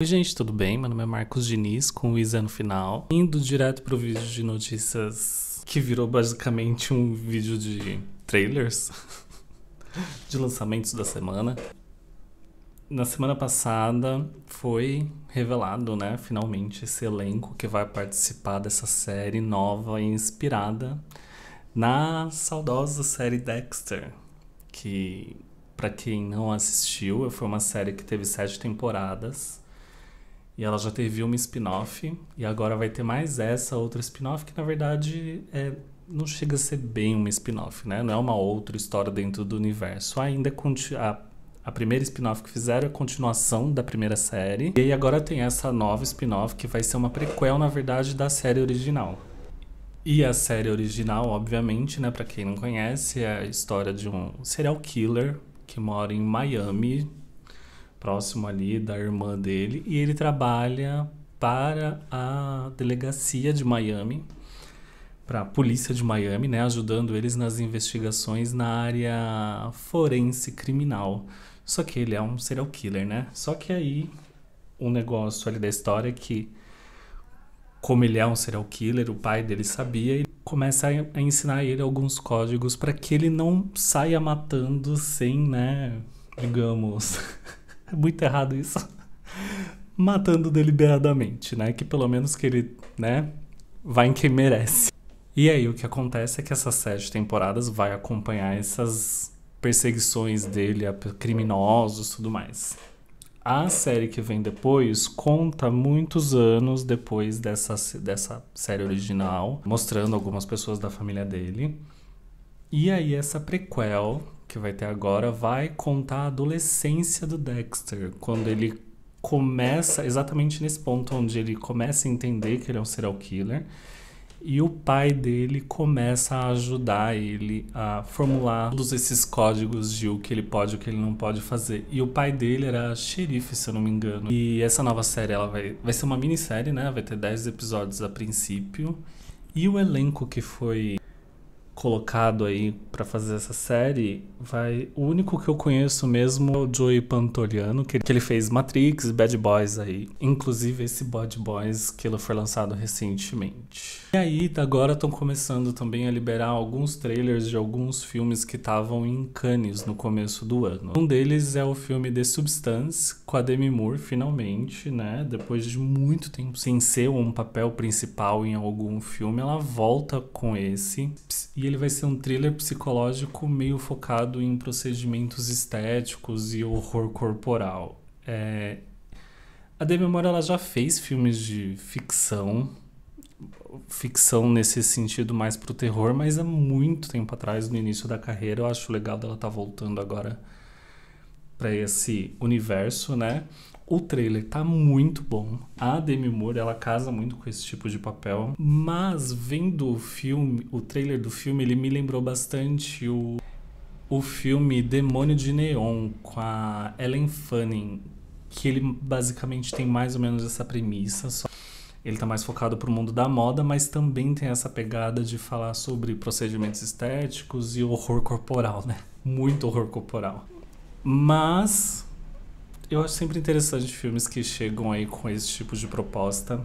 Oi gente, tudo bem? Meu nome é Marcos Diniz, com o Isa no final. Indo direto pro vídeo de notícias, que virou basicamente um vídeo de trailers, de lançamentos da semana. Na semana passada foi revelado, né, finalmente, esse elenco que vai participar dessa série nova e inspirada na saudosa série Dexter, que, pra quem não assistiu, foi uma série que teve 7 temporadas. E ela já teve uma spin-off, e agora vai ter mais essa outra spin-off, que na verdade não chega a ser bem uma spin-off, né? Não é uma outra história dentro do universo. Ainda a primeira spin-off que fizeram é a continuação da primeira série. E aí agora tem essa nova spin-off, que vai ser uma prequel, na verdade, da série original. E a série original, obviamente, né? Pra quem não conhece, é a história de um serial killer que mora em Miami, próximo ali da irmã dele, e ele trabalha para a delegacia de Miami, para a polícia de Miami, né, ajudando eles nas investigações na área forense criminal. Só que ele é um serial killer, né? Só que aí, um negócio ali da história é que, como ele é um serial killer, o pai dele sabia, e começa a ensinar ele alguns códigos para que ele não saia matando sem, né, digamos... É muito errado isso. Matando deliberadamente, né? Que pelo menos que ele, né, vai em quem merece. E aí o que acontece é que essas 7 temporadas vai acompanhar essas perseguições dele a criminosos e tudo mais. A série que vem depois conta muitos anos depois dessa série original, mostrando algumas pessoas da família dele. E aí essa prequel que vai ter agora vai contar a adolescência do Dexter, quando ele começa, exatamente nesse ponto onde ele começa a entender que ele é um serial killer, e o pai dele começa a ajudar ele a formular todos esses códigos de o que ele pode e o que ele não pode fazer. E o pai dele era xerife, se eu não me engano. E essa nova série, ela vai ser uma minissérie, né? Vai ter 10 episódios a princípio. E o elenco que foi colocado aí pra fazer essa série, o único que eu conheço mesmo é o Joey Pantoriano, que ele fez Matrix e Bad Boys aí. Inclusive esse Bad Boys, que ele foi lançado recentemente. E aí, agora estão começando também a liberar alguns trailers de alguns filmes que estavam em Cannes no começo do ano. Um deles é o filme The Substance, com a Demi Moore, finalmente, né? Depois de muito tempo sem ser um papel principal em algum filme, ela volta com esse. E ele vai ser um thriller psicológico meio focado em procedimentos estéticos e horror corporal. A Demi Moore, ela já fez filmes de ficção nesse sentido mais pro terror, mas há muito tempo atrás, no início da carreira. Eu acho legal dela tá voltando agora para esse universo, né? O trailer tá muito bom. A Demi Moore, ela casa muito com esse tipo de papel. Mas vendo o filme, o trailer do filme, ele me lembrou bastante o filme Demônio de Neon, com a Ellen Fanning, que ele basicamente tem mais ou menos essa premissa. Só ele tá mais focado pro mundo da moda, mas também tem essa pegada de falar sobre procedimentos estéticos e horror corporal, né? Muito horror corporal. Mas eu acho sempre interessante filmes que chegam aí com esse tipo de proposta,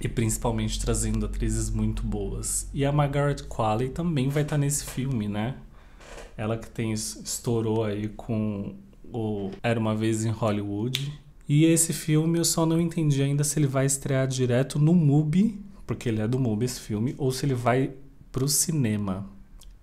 e principalmente trazendo atrizes muito boas. E a Margaret Qualley também vai estar nesse filme, né? Ela que estourou aí com o Era uma Vez em Hollywood. E esse filme eu só não entendi ainda se ele vai estrear direto no MUBI, porque ele é do MUBI esse filme, ou se ele vai pro cinema.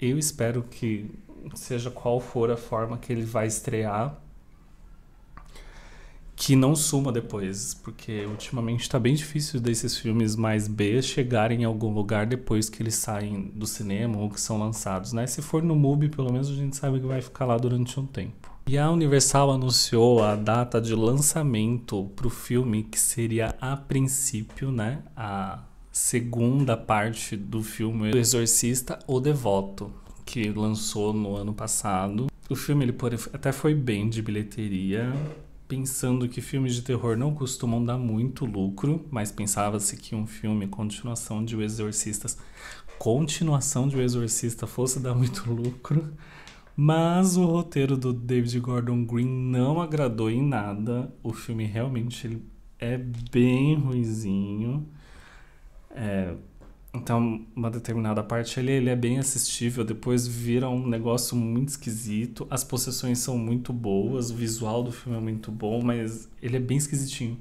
Eu espero que, seja qual for a forma que ele vai estrear, que não suma depois, porque ultimamente tá bem difícil desses filmes mais B chegarem em algum lugar depois que eles saem do cinema ou que são lançados, né? Se for no MUBI, pelo menos a gente sabe que vai ficar lá durante um tempo. E a Universal anunciou a data de lançamento pro filme, que seria a princípio, né, a segunda parte do filme do Exorcista, O Devoto, que lançou no ano passado. O filme, ele até foi bem de bilheteria, pensando que filmes de terror não costumam dar muito lucro, mas pensava-se que um filme continuação de O Exorcista fosse dar muito lucro, Mas o roteiro do David Gordon Green não agradou em nada. O filme realmente ele é bem ruinzinho. Então, uma determinada parte ele é bem assistível. Depois vira um negócio muito esquisito. As possessões são muito boas. O visual do filme é muito bom, mas ele é bem esquisitinho.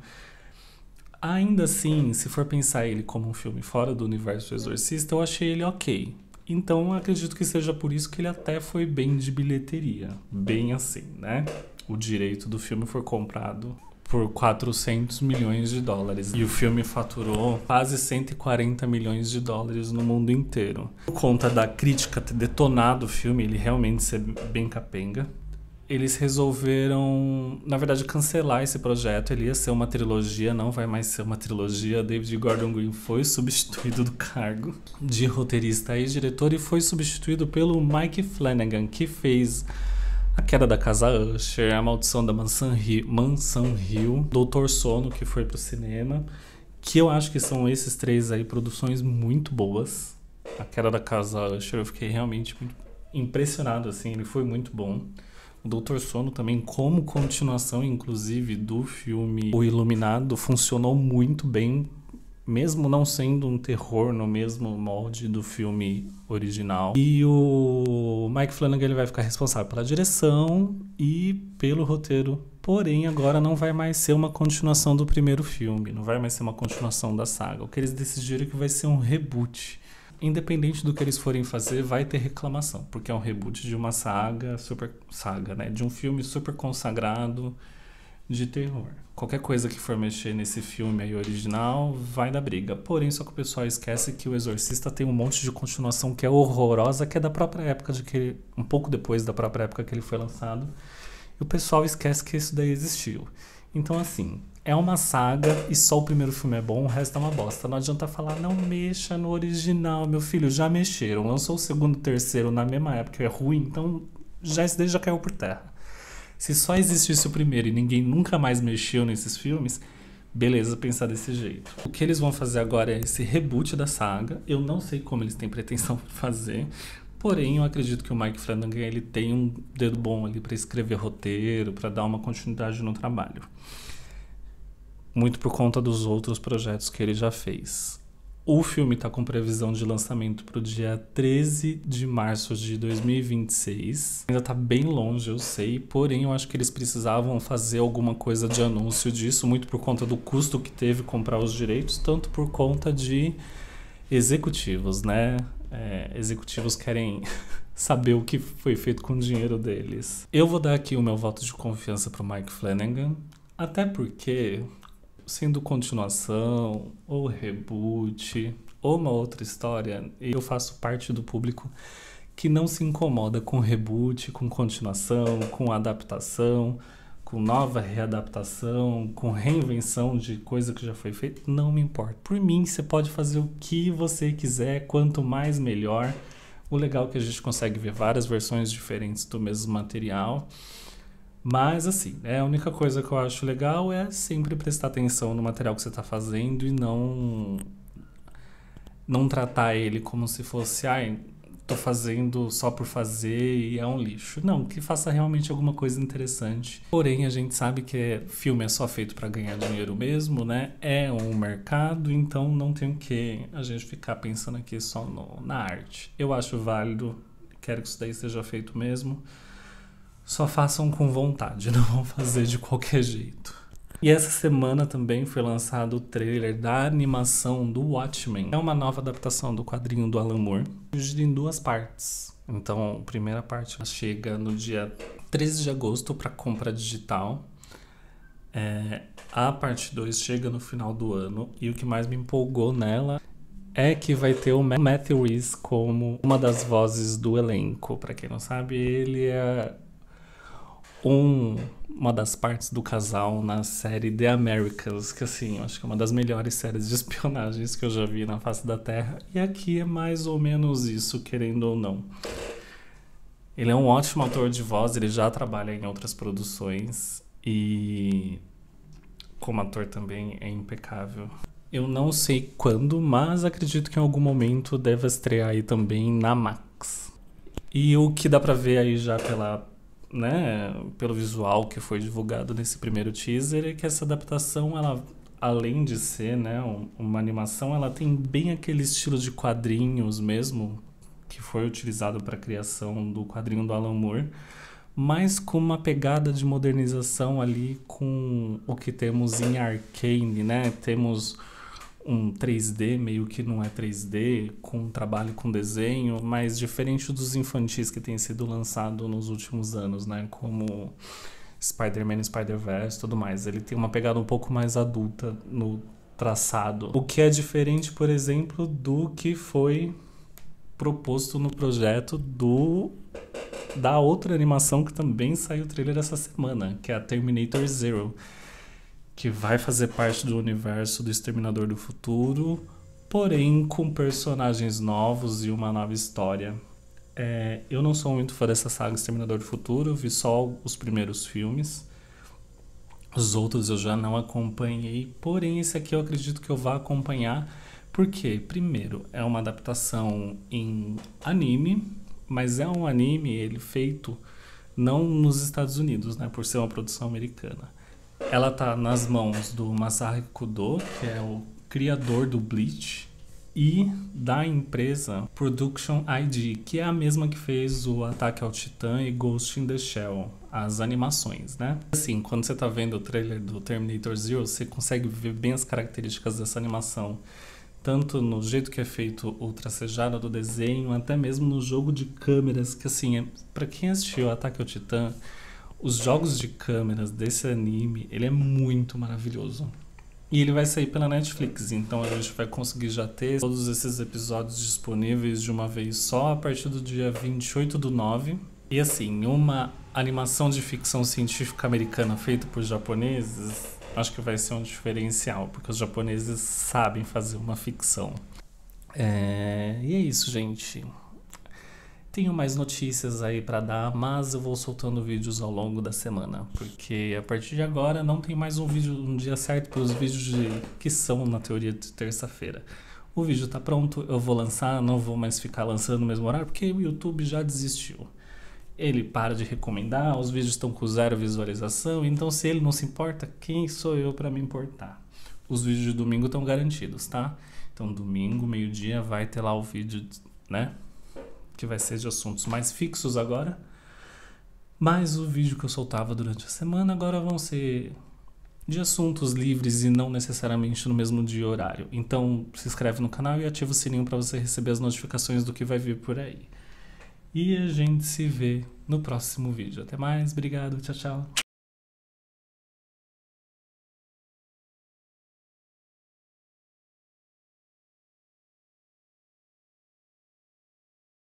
Ainda assim, se for pensar ele como um filme fora do universo do Exorcista, eu achei ele ok. Então, acredito que seja por isso que ele até foi bem de bilheteria. Bem assim, né? O direito do filme foi comprado por 400 milhões de dólares. E o filme faturou quase 140 milhões de dólares no mundo inteiro. Por conta da crítica ter detonado o filme, ele realmente ser bem capenga, eles resolveram, na verdade, cancelar esse projeto. Ele ia ser uma trilogia, não vai mais ser uma trilogia. David Gordon Green foi substituído do cargo de roteirista e diretor e foi substituído pelo Mike Flanagan, que fez A Queda da Casa Usher, A Maldição da Mansão Hill, Doutor Sono, que foi pro cinema, que eu acho que são esses três aí, produções muito boas. A Queda da Casa Usher, eu fiquei realmente impressionado, assim, ele foi muito bom. O Doutor Sono também, como continuação, inclusive, do filme O Iluminado, funcionou muito bem, mesmo não sendo um terror no mesmo molde do filme original. E o Mike Flanagan ele vai ficar responsável pela direção e pelo roteiro. Porém, agora não vai mais ser uma continuação do primeiro filme, não vai mais ser uma continuação da saga. O que eles decidiram é que vai ser um reboot. Independente do que eles forem fazer, vai ter reclamação, porque é um reboot de uma saga, super saga, né? De um filme super consagrado de terror. Qualquer coisa que for mexer nesse filme aí original vai dar briga. Porém, só que o pessoal esquece que o Exorcista tem um monte de continuação que é horrorosa, que é da própria época, de que ele, um pouco depois da própria época que ele foi lançado. E o pessoal esquece que isso daí existiu. Então, assim, é uma saga e só o primeiro filme é bom, o resto é uma bosta. Não adianta falar, não mexa no original, meu filho. Já mexeram, lançou o segundo e o terceiro na mesma época, é ruim, então já isso daí já caiu por terra. Se só existisse o primeiro e ninguém nunca mais mexeu nesses filmes, beleza, pensar desse jeito. O que eles vão fazer agora é esse reboot da saga. Eu não sei como eles têm pretensão de fazer, porém eu acredito que o Mike Flanagan ele tem um dedo bom ali para escrever roteiro, para dar uma continuidade no trabalho. Muito por conta dos outros projetos que ele já fez. O filme está com previsão de lançamento para o dia 13 de março de 2026. Ainda está bem longe, eu sei, porém eu acho que eles precisavam fazer alguma coisa de anúncio disso, muito por conta do custo que teve comprar os direitos, tanto por conta de executivos, né? Executivos querem saber o que foi feito com o dinheiro deles. Eu vou dar aqui o meu voto de confiança para o Mike Flanagan, até porque, sendo continuação, ou reboot, ou uma outra história, eu faço parte do público que não se incomoda com reboot, com continuação, com adaptação, com nova readaptação, com reinvenção de coisa que já foi feita, não me importa. Por mim, você pode fazer o que você quiser, quanto mais melhor. O legal é que a gente consegue ver várias versões diferentes do mesmo material. Mas assim, a única coisa que eu acho legal é sempre prestar atenção no material que você está fazendo e não tratar ele como se fosse, ai, tô fazendo só por fazer e é um lixo. Não, que faça realmente alguma coisa interessante. Porém, a gente sabe que filme é só feito para ganhar dinheiro mesmo, né? É um mercado, então não tem o que a gente ficar pensando aqui só na arte. Eu acho válido, quero que isso daí seja feito mesmo. Só façam com vontade, não vão fazer de qualquer jeito. E essa semana também foi lançado o trailer da animação do Watchmen. É uma nova adaptação do quadrinho do Alan Moore, dividida em duas partes. Então, a primeira parte chega no dia 13 de agosto para compra digital. A parte 2 chega no final do ano. E o que mais me empolgou nela é que vai ter o Matthew Rhys como uma das vozes do elenco. Para quem não sabe, ele é uma das partes do casal na série The Americans, que assim, eu acho que é uma das melhores séries de espionagem que eu já vi na face da Terra. E aqui é mais ou menos isso, querendo ou não. Ele é um ótimo ator de voz, ele já trabalha em outras produções e como ator também é impecável. Eu não sei quando, mas acredito que em algum momento deva estrear aí também na Max. E o que dá pra ver aí já pela, né, pelo visual que foi divulgado nesse primeiro teaser é que essa adaptação, ela, além de ser, né, uma animação, ela tem bem aquele estilo de quadrinhos mesmo, que foi utilizado para a criação do quadrinho do Alan Moore, mas com uma pegada de modernização ali com o que temos em Arcane, né? Temos um 3D, meio que não é 3D, com um trabalho com desenho, mas diferente dos infantis que tem sido lançado nos últimos anos, né? Como Spider-Man, Spider-Verse, tudo mais. Ele tem uma pegada um pouco mais adulta no traçado, o que é diferente, por exemplo, do que foi proposto no projeto da outra animação que também saiu o trailer essa semana, que é a Terminator Zero, que vai fazer parte do universo do Exterminador do Futuro, porém com personagens novos e uma nova história. Eu não sou muito fã dessa saga Exterminador do Futuro, vi só os primeiros filmes, os outros eu já não acompanhei, porém esse aqui eu acredito que eu vá acompanhar, porque, primeiro, é uma adaptação em anime, mas é um anime ele feito não nos Estados Unidos, né, por ser uma produção americana. Ela tá nas mãos do Masashi Kudō, que é o criador do Bleach, e da empresa Production ID, que é a mesma que fez o Ataque ao Titã e Ghost in the Shell, as animações, né? Assim, quando você tá vendo o trailer do Terminator Zero, você consegue ver bem as características dessa animação, tanto no jeito que é feito o tracejado do desenho, até mesmo no jogo de câmeras, que assim, pra quem assistiu Ataque ao Titã, os jogos de câmeras desse anime, ele é muito maravilhoso. E ele vai sair pela Netflix, então a gente vai conseguir já ter todos esses episódios disponíveis de uma vez só a partir do dia 28/9. E assim, uma animação de ficção científica americana feita por japoneses, acho que vai ser um diferencial, porque os japoneses sabem fazer uma ficção. E é isso, gente. Tenho mais notícias aí pra dar, mas eu vou soltando vídeos ao longo da semana, porque a partir de agora não tem mais um vídeo, um dia certo para os vídeos que são, na teoria, de terça-feira. O vídeo tá pronto, eu vou lançar, não vou mais ficar lançando no mesmo horário, porque o YouTube já desistiu. Ele para de recomendar, os vídeos estão com 0 visualização, então se ele não se importa, quem sou eu pra me importar? Os vídeos de domingo estão garantidos, tá? Então domingo, meio-dia, vai ter lá o vídeo, né? Que vai ser de assuntos mais fixos agora, mas o vídeo que eu soltava durante a semana agora vão ser de assuntos livres e não necessariamente no mesmo dia e horário. Então se inscreve no canal e ativa o sininho para você receber as notificações do que vai vir por aí. E a gente se vê no próximo vídeo. Até mais, obrigado, tchau, tchau.